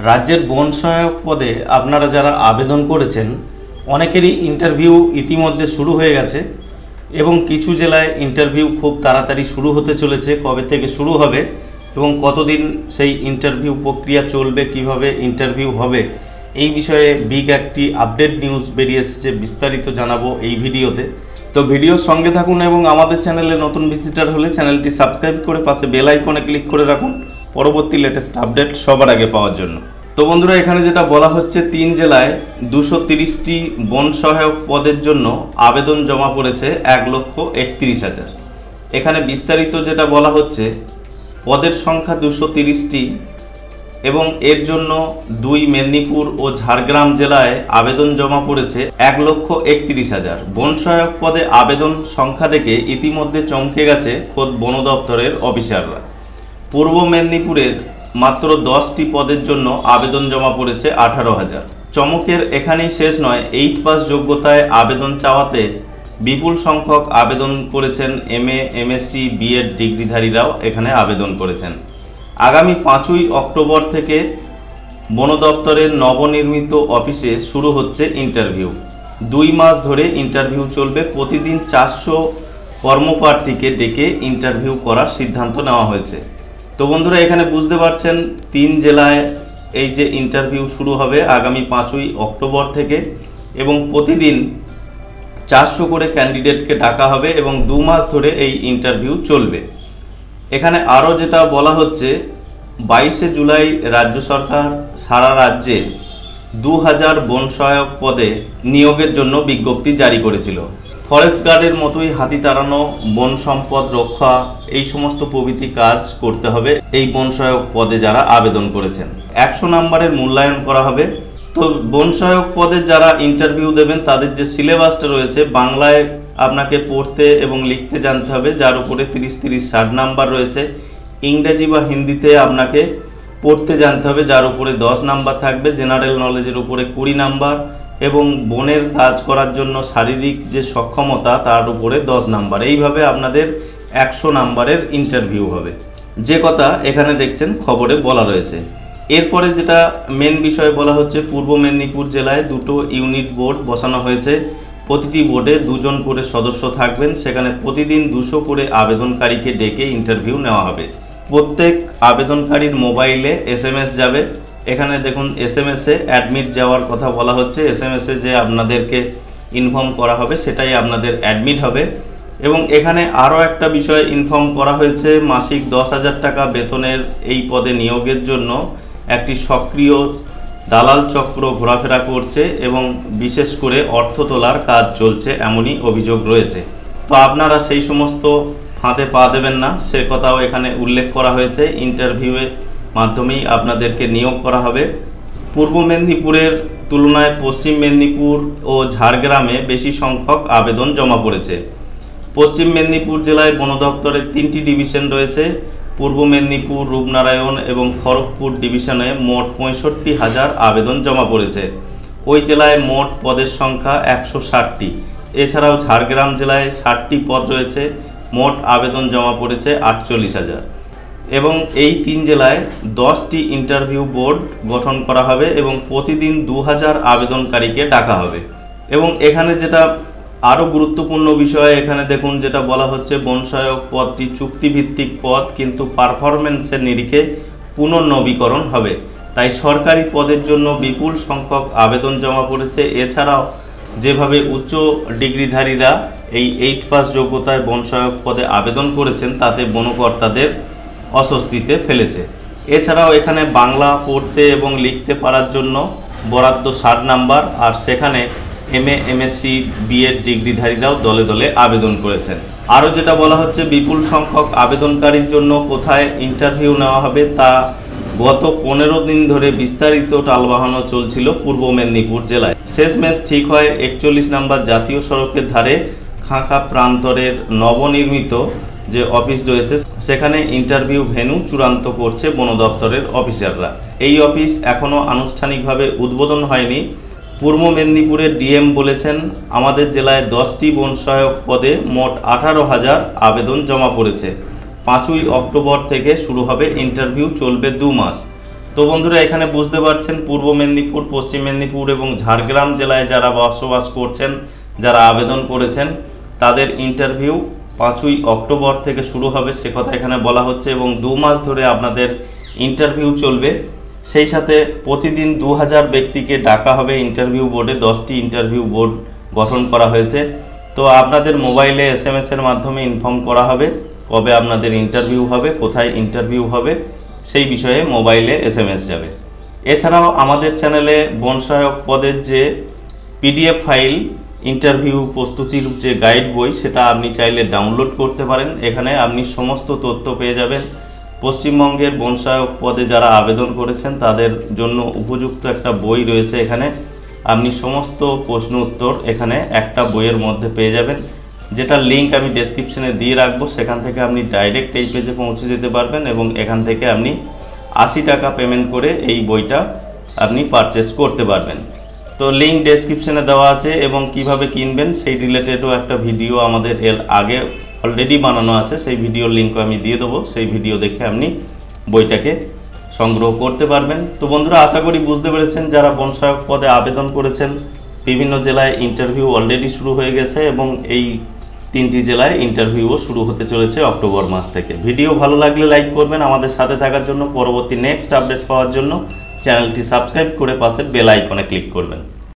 राज्य बन सहायक पदे अपनारा जरा आवेदन करेছেন অনেকেরই इंटरव्यू ইতিমধ্যে শুরু হয়ে গেছে এবং কিছু জেলায় ইন্টারভিউ খুব তাড়াতাড়ি শুরু হতে চলেছে। কবে থেকে শুরু হবে এবং কতদিন সেই ইন্টারভিউ প্রক্রিয়া চলবে, কিভাবে ইন্টারভিউ হবে এই বিষয়ে বিগ একটি আপডেট নিউজ বেরিয়ে এসেছে, বিস্তারিত জানাবো এই ভিডিওতে। তো ভিডিওর সঙ্গে থাকুন এবং আমাদের চ্যানেলে নতুন ভিজিটার হলে চ্যানেলটি সাবস্ক্রাইব করে পাশে বেল আইকনে ক্লিক করে রাখুন পরবর্তী লেটেস্ট আপডেট সবার আগে পাওয়ার জন্য। তো বন্ধুরা এখানে যেটা বলা হচ্ছে, তিন জেলায় 230টি বন সহায়ক পদের জন্য আবেদন জমা পড়েছে 1,31,000। এখানে বিস্তারিত যেটা বলা হচ্ছে, পদের সংখ্যা 230টি এবং এর জন্য দুই মেদিনীপুর ও ঝাড়গ্রাম জেলায় আবেদন জমা পড়েছে 1,31,000। বন সহায়ক পদে আবেদন সংখ্যা দেখে ইতিমধ্যে চমকে গেছে খোদ বন দপ্তরের অফিসাররা। পূর্ব মেদিনীপুরের মাত্র 10টি পদের জন্য আবেদন জমা পড়েছে 18,000। চমকের এখানেই শেষ নয়, 8 পাস যোগ্যতায় আবেদন চাওয়াতে বিপুল সংখ্যক আবেদন করেছেন MA, MSc, BEd ডিগ্রিধারীরাও এখানে আবেদন করেছেন। আগামী 5ই অক্টোবর থেকে বন দপ্তরের নবনির্মিত অফিসে শুরু হচ্ছে ইন্টারভিউ। 2 মাস ধরে ইন্টারভিউ চলবে। প্রতিদিন 400 কর্মপ্রার্থীকে ডেকে ইন্টারভিউ করার সিদ্ধান্ত নেওয়া হয়েছে। তো বন্ধুরা এখানে বুঝতে পারছেন, তিন জেলায় এই যে ইন্টারভিউ শুরু হবে আগামী 5ই অক্টোবর থেকে এবং প্রতিদিন 400 করে ক্যান্ডিডেটকে ডাকা হবে এবং 2 মাস ধরে এই ইন্টারভিউ চলবে। এখানে আরও যেটা বলা হচ্ছে, 22শে জুলাই রাজ্য সরকার সারা রাজ্যে 2,000 বন সহায়ক পদে নিয়োগের জন্য বিজ্ঞপ্তি জারি করেছিল। ফরেস্ট গার্ডের মতোই হাতি তাড়ানো, বন সম্পদ রক্ষা, এই সমস্ত প্রভৃতি কাজ করতে হবে এই বন সহায়ক পদে যারা আবেদন করেছেন। 100 নম্বরের মূল্যায়ন করা হবে। তো বন সহায়ক পদে যারা ইন্টারভিউ দেবেন তাদের যে সিলেবাসটা রয়েছে, বাংলায় আপনাকে পড়তে এবং লিখতে জানতে হবে, যার উপরে 30, 30, 60 নম্বর রয়েছে। ইংরেজি বা হিন্দিতে আপনাকে পড়তে জানতে হবে, যার উপরে 10 নম্বর থাকবে। জেনারেল নলেজের উপরে 20 নম্বর এবং বনের কাজ করার জন্য শারীরিক যে সক্ষমতা তার উপরে 10 নম্বর। এইভাবে আপনাদের 100 নম্বরের ইন্টারভিউ হবে, যে কথা এখানে দেখছেন খবরে বলা রয়েছে। এরপরে যেটা মেন বিষয়ে বলা হচ্ছে, পূর্ব মেদিনীপুর জেলায় 2টো ইউনিট বোর্ড বসানো হয়েছে। প্রতিটি বোর্ডে 2 জন করে সদস্য থাকবেন। সেখানে প্রতিদিন 200 করে আবেদনকারীকে ডেকে ইন্টারভিউ নেওয়া হবে। প্রত্যেক আবেদনকারীর মোবাইলে SMS যাবে। এখানে দেখুন SMS-এ অ্যাডমিট যাওয়ার কথা বলা হচ্ছে। SMS-এ যে আপনাদেরকে ইনফর্ম করা হবে সেটাই আপনাদের অ্যাডমিট হবে। এবং এখানে আরও একটা বিষয় ইনফর্ম করা হয়েছে, মাসিক 10,000 টাকা বেতনের এই পদে নিয়োগের জন্য একটি সক্রিয় দালাল চক্র ঘোরাফেরা করছে এবং বিশেষ করে অর্থ তোলার কাজ চলছে এমনই অভিযোগ রয়েছে। তো আপনারা সেই সমস্ত ফাঁদে পা দেবেন না, সে কথাও এখানে উল্লেখ করা হয়েছে। ইন্টারভিউয়ের মাধ্যমেই আপনাদেরকে নিয়োগ করা হবে। পূর্ব মেদিনীপুরের তুলনায় পশ্চিম মেদিনীপুর ও ঝাড়গ্রামে বেশি সংখ্যক আবেদন জমা পড়েছে। পশ্চিম মেদিনীপুর জেলায় বন দপ্তরের 3টি ডিভিশন রয়েছে। পূর্ব মেদিনীপুর, রূপনারায়ণ এবং খড়গপুর ডিভিশনে মোট 65,000 আবেদন জমা পড়েছে। ওই জেলায় মোট পদের সংখ্যা 160টি। এছাড়াও ঝাড়গ্রাম জেলায় 60টি পদ রয়েছে, মোট আবেদন জমা পড়েছে 48,000। এবং এই 3 জেলায় 10টি ইন্টারভিউ বোর্ড গঠন করা হবে এবং প্রতিদিন 2,000 আবেদনকারীকে ডাকা হবে। এবং এখানে যেটা আরও গুরুত্বপূর্ণ বিষয়, এখানে দেখুন যেটা বলা হচ্ছে, বন সহায়ক পদটি চুক্তিভিত্তিক পদ কিন্তু পারফরমেন্সের নিরিখে পুনর্নবীকরণ হবে। তাই সরকারি পদের জন্য বিপুল সংখ্যক আবেদন জমা পড়েছে। এছাড়াও যেভাবে উচ্চ ডিগ্রিধারীরা এই 8 পাস যোগ্যতায় বন সহায়ক পদে আবেদন করেছেন তাতে বনকর্তাদের অস্বস্তিতে ফেলেছে। এছাড়াও এখানে বাংলা পড়তে এবং লিখতে পারার জন্য বরাদ্দ 60 নম্বর, আর সেখানে MA, MSc, BEd ডিগ্রিধারীরাও দলে দলে আবেদন করেছেন। আরও যেটা বলা হচ্ছে, বিপুল সংখ্যক আবেদনকারীর জন্য কোথায় ইন্টারভিউ নেওয়া হবে তা গত 15 দিন ধরে বিস্তারিত টালবাহানো চলছিল পূর্ব মেদিনীপুর জেলায়। শেষমেশ ঠিক হয় 41 নম্বর জাতীয় সড়কের ধারে খাঁকা প্রান্তরের নবনির্মিত যে অফিস রয়েছে সেখানে ইন্টারভিউ ভেন্যু চূড়ান্ত করছে বন দপ্তরের অফিসাররা। এই অফিস এখনও আনুষ্ঠানিকভাবে উদ্বোধন হয়নি। পূর্ব মেদিনীপুরের DM বলেছেন, আমাদের জেলায় 10টি বন সহায়ক পদে মোট 18,000 আবেদন জমা পড়েছে। 5ই অক্টোবর থেকে শুরু হবে ইন্টারভিউ, চলবে 2 মাস। तो बंधुरा एखाने बुझते पारछेन पूर्व मेदिनीपुर पश्चिम मेदिनीपुर और झाड़ग्राम जिले जारा बसबास करछेन जारा आवेदन करेछेन तादेर इंटरव्यू 5 अक्टोबर थेके शुरू होबे से कथा एखाने बला होच्छे एबं 2 मास धरे आपनादेर इंटरव्यू चलबे। सेई साथे प्रतिदिन 2000 व्यक्तिके डाका होबे इंटरव्यू बोर्डे 10टी इंटरव्यू बोर्ड गठन करा होयेछे। तो आपनादेर मोबाइले SMS एर माध्यमे इनफर्म करा होबे कबे आपनादेर इंटरव्यू होबे कोथाय इंटरव्यू होबे সেই বিষয়ে মোবাইলে SMS যাবে। এছাড়াও আমাদের চ্যানেলে বন সহায়ক পদের যে PDF ফাইল ইন্টারভিউ প্রস্তুতির যে গাইড বই সেটা আপনি চাইলে ডাউনলোড করতে পারেন। এখানে আপনি সমস্ত তথ্য পেয়ে যাবেন। পশ্চিমবঙ্গের বন সহায়ক পদে যারা আবেদন করেছেন তাদের জন্য উপযুক্ত একটা বই রয়েছে। এখানে আপনি সমস্ত প্রশ্ন উত্তর এখানে একটা বইয়ের মধ্যে পেয়ে যাবেন, যেটার লিঙ্ক আমি ডেসক্রিপশনে দিয়ে রাখবো। সেখান থেকে আপনি ডাইরেক্ট এই পেজে পৌঁছে যেতে পারবেন এবং এখান থেকে আপনি 80 টাকা পেমেন্ট করে এই বইটা আপনি পারচেস করতে পারবেন। তো লিঙ্ক ডেসক্রিপশনে দেওয়া আছে এবং কিভাবে কিনবেন সেই রিলেটেডও একটা ভিডিও আমাদের এর আগে অলরেডি বানানো আছে, সেই ভিডিওর লিঙ্কও আমি দিয়ে দেবো। সেই ভিডিও দেখে আপনি বইটাকে সংগ্রহ করতে পারবেন। তো বন্ধুরা আশা করি বুঝতে পেরেছেন যারা বন সহায়ক পদে আবেদন করেছেন বিভিন্ন জেলায় ইন্টারভিউ অলরেডি শুরু হয়ে গেছে এবং এই 3টি জেলায় ইন্টারভিউও শুরু হতে চলেছে অক্টোবর মাস থেকে। ভিডিও ভালো লাগলে লাইক করবেন। আমাদের সাথে থাকার জন্য, পরবর্তী নেক্সট আপডেট পাওয়ার জন্য চ্যানেলটি সাবস্ক্রাইব করে পাশে বেল আইকনে ক্লিক করবেন।